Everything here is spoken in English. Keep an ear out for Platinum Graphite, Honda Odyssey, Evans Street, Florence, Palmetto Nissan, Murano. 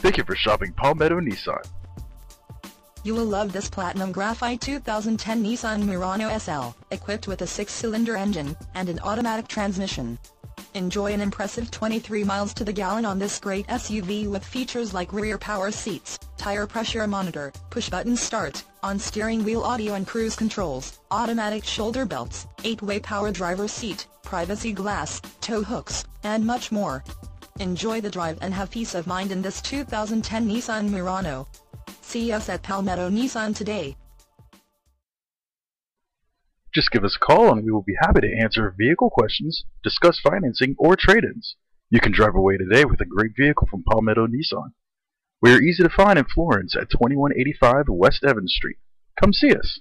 Thank you for shopping Palmetto Nissan. You will love this Platinum Graphite 2010 Nissan Murano SL, equipped with a 6-cylinder engine and an automatic transmission. Enjoy an impressive 23 miles to the gallon on this great SUV with features like rear power seats, tire pressure monitor, push-button start, on-steering wheel audio and cruise controls, automatic shoulder belts, 8-way power driver's seat, privacy glass, tow hooks, and much more. Enjoy the drive and have peace of mind in this 2010 Nissan Murano. See us at Palmetto Nissan today. Just give us a call and we will be happy to answer vehicle questions, discuss financing, or trade-ins. You can drive away today with a great vehicle from Palmetto Nissan. We are easy to find in Florence at 2185 West Evans Street. Come see us.